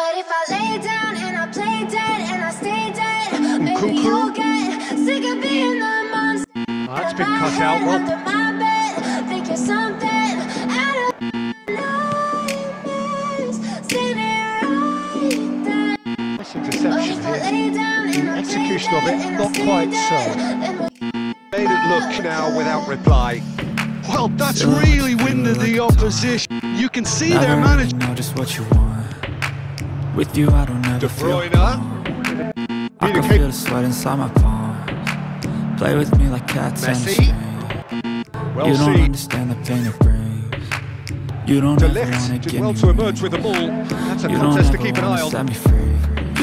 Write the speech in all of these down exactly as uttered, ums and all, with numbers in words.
But if I lay down and I play dead and I stay dead, maybe you'll get sick of being the monster. That's been cut out. Under my bed, think you're something out of nightmares. Seen it right there. That's a deception here. Execution of it, not quite so. Made it look now without reply. Well, that's really winded the opposition. You can see their manager. Know just what you want. With you, I don't ever De Bruyne. Feel I can feel the sweat inside my palms. Play with me like cats on the string. Well, you don't see. Understand the pain it brings. You don't ever wanna get well me to emerge with the ball. That's a you contest to keep an eye on. Set me free.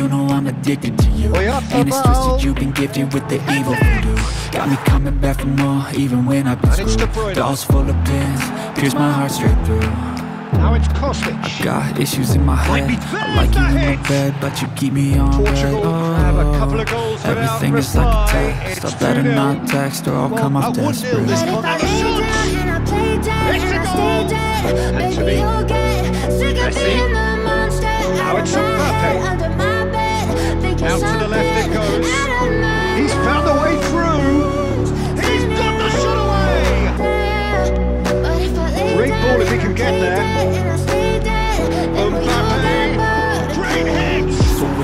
You know I'm addicted to you. And it's twisted, you've been gifted with the evil voodoo. Got me coming back for more, even when I've been screwed. Dolls full of pins, pierce my heart straight through. Now it's Kostic. I got issues in my head. I like you in my bed, but you keep me on Portugal red. Oh, have a couple of goals. Everything is like a text. I better not text or I'll well, come off desperate. But if I lay down and I play dead and I stay dead, maybe you'll get sick of being the monster. Out of my head, under my bed, thinking something. Out to the left it goes. He's found a way through. He's got the shot away. Great ball if he can get there.